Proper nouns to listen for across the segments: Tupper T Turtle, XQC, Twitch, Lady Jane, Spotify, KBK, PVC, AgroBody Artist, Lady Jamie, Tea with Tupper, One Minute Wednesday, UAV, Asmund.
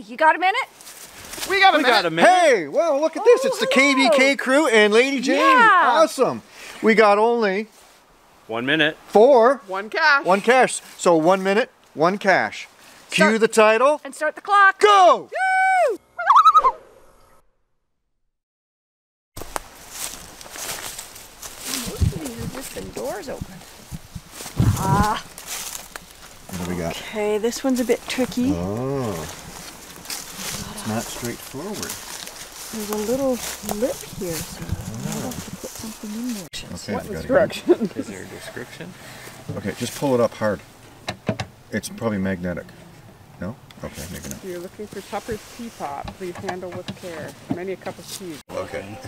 Hey, you got a minute? We got a minute. Hey, well, look at this. It's hello. The KBK crew and Lady Jane. Yeah. Awesome. We got only 1 minute. One cash. So 1 minute, one cash. Cue the title. And start the clock. Go! Woo! The door's open. Ah. What do we got? Okay, this one's a bit tricky. Oh. It's not straightforward. There's a little lip here, so I have to put something in there. Okay, what instruction? Is there a description? Okay, just pull it up hard. It's probably magnetic. No? Okay, maybe not. You're looking for Tupper's teapot. Please handle with care. Many a cup of tea. Okay.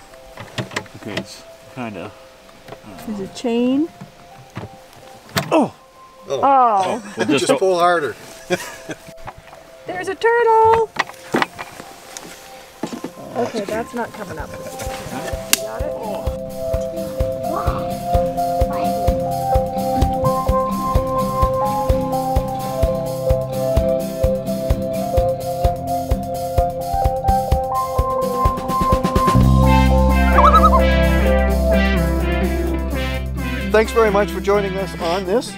Okay, it's kind of... There's a chain. Oh! Oh! Oh. We'll just pull harder. There's a turtle! Oh, okay, that's not coming up. You got it? Thanks very much for joining us on this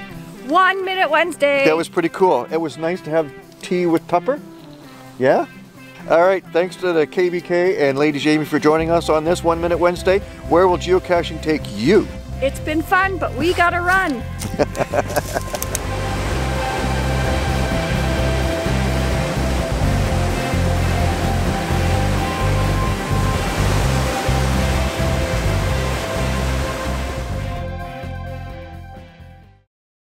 1 Minute Wednesday. That was pretty cool. It was nice to have tea with Tupper. Yeah? All right, thanks to the KBK and Lady Jamie for joining us on this 1 Minute Wednesday. Where will geocaching take you? It's been fun, but we gotta run.